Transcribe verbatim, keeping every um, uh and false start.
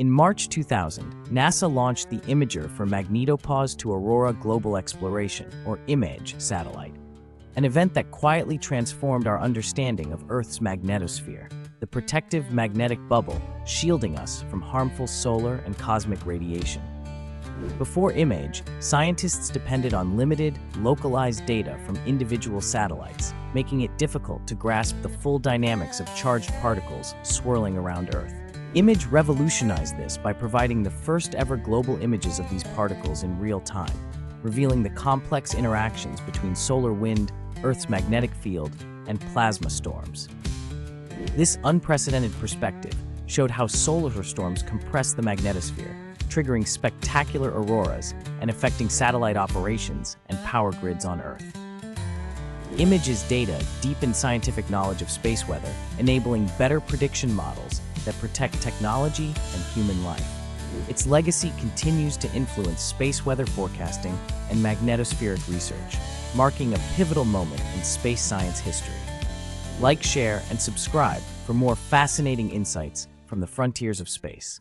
In March two thousand, NASA launched the Imager for Magnetopause to Aurora Global Exploration, or IMAGE, satellite, an event that quietly transformed our understanding of Earth's magnetosphere, the protective magnetic bubble shielding us from harmful solar and cosmic radiation. Before IMAGE, scientists depended on limited, localized data from individual satellites, making it difficult to grasp the full dynamics of charged particles swirling around Earth. IMAGE revolutionized this by providing the first-ever global images of these particles in real time, revealing the complex interactions between solar wind, Earth's magnetic field, and plasma storms. This unprecedented perspective showed how solar storms compress the magnetosphere, triggering spectacular auroras and affecting satellite operations and power grids on Earth. IMAGE's data deepened scientific knowledge of space weather, enabling better prediction models that protect technology and human life. Its legacy continues to influence space weather forecasting and magnetospheric research, marking a pivotal moment in space science history. Like, share, and subscribe for more fascinating insights from the frontiers of space.